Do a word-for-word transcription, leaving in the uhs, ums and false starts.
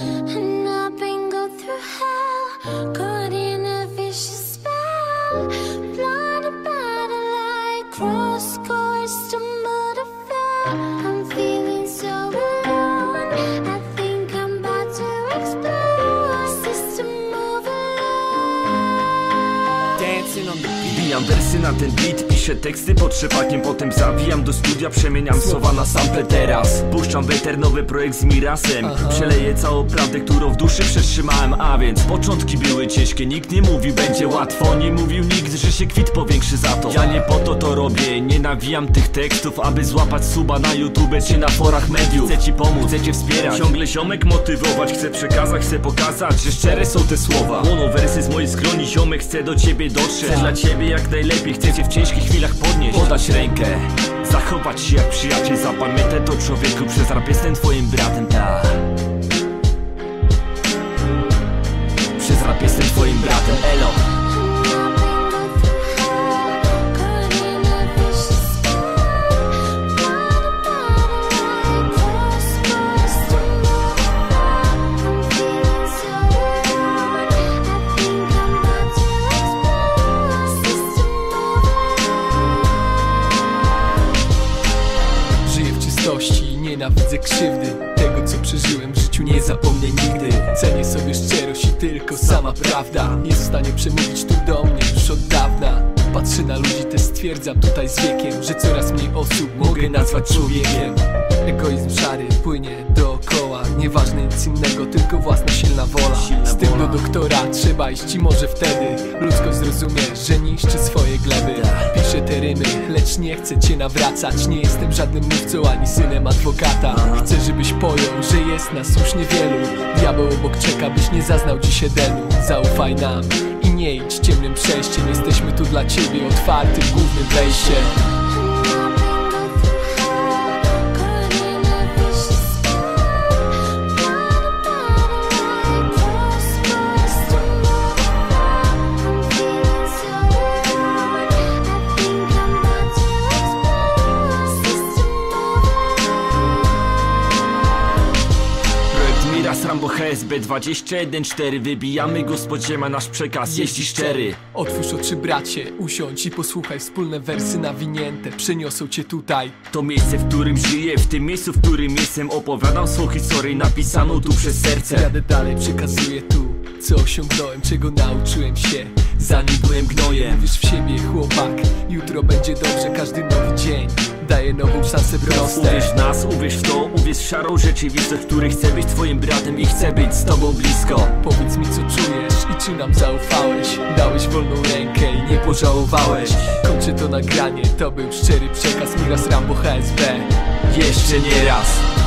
And I've been go through hell, caught in a vicious spell, blinded by the light, cross course, stumbled or fell. I'm feeling so alone, I think I'm about to explode. System overload. Dancing on the beat. Bijam wersy na ten beat, piszę teksty pod szefakiem, potem zawijam do studia, przemieniam słowa na sample teraz. Puszczam weter, nowy projekt z Mirasem. Przeleję całą prawdę, którą w duszy przetrzymałem. A więc początki były ciężkie, nikt nie mówił, będzie łatwo. Nie mówił nikt, że się kwit powiększy za to. Ja nie po to to robię, nie nawijam tych tekstów, aby złapać suba na YouTube czy na forach mediów. Chcę ci pomóc, chcę cię wspierać, ciągle ziomek motywować. Chcę przekazać, chcę pokazać, że szczere są te słowa. Łono wersy z mojej skroni, ziomek, chcę do ciebie dotrzeć. Chcę dla ciebie jak najlepiej, chcę cię w ciężkich chwilach podnieść, podać rękę, zachować się jak przyjaciel. Zapamiętaj to, człowieku, przez rap jestem twoim bratem, ta. Przez rap jestem twoim bratem, elo. Nienawidzę krzywdy, tego co przeżyłem w życiu nie zapomnę nigdy. Cenię sobie szczerość i tylko sama prawda. Nie zostanie przemówić tu do mnie już od dawna. Patrzę na ludzi, też stwierdzam tutaj z wiekiem, że coraz mniej osób mogę nazwać człowiekiem. Egoizm szary płynie dookoła, nieważne nic innego, tylko własna silna wola. Z tym do doktora trzeba iść i może wtedy ludzkość zrozumiesz, że niszczy swoje gleby. Piszę te rymy, lecz nie chcę cię nawracać. Nie jestem żadnym mówcą ani synem adwokata. Chcę, żebyś pojął, że jest nas już niewielu. Diabeł obok czeka, byś nie zaznał dziś Edenu. Zaufaj nam i nie idź ciemnym przejściem. Jesteśmy tu dla ciebie, otwartym głównym wejściem. Rambo H S B dwa tysiące sto czternaście, wybijamy go z podziemia, nasz przekaz jeśli szczery. Otwórz oczy bracie, usiądź i posłuchaj, wspólne wersy nawinięte przyniosą cię tutaj. To miejsce, w którym żyję, w tym miejscu, w którym jestem, opowiadam swą historię napisaną tu przez serce. Jadę dalej, przekazuję tu, co osiągnąłem, czego nauczyłem się, zanim byłem gnojem. Wierz w siebie chłopak, jutro będzie dobrze, każdy nowy dzień daje nową szansę proste. Uwierz w nas, uwierz w to, uwierz w szarą rzeczywistość, w której chcę być twoim bratem i chcę być z tobą blisko. Powiedz mi co czujesz i czy nam zaufałeś, dałeś wolną rękę i nie pożałowałeś. Kończę to nagranie, to był szczery przekaz, Miras Rambo H S B. Jeszcze nie raz.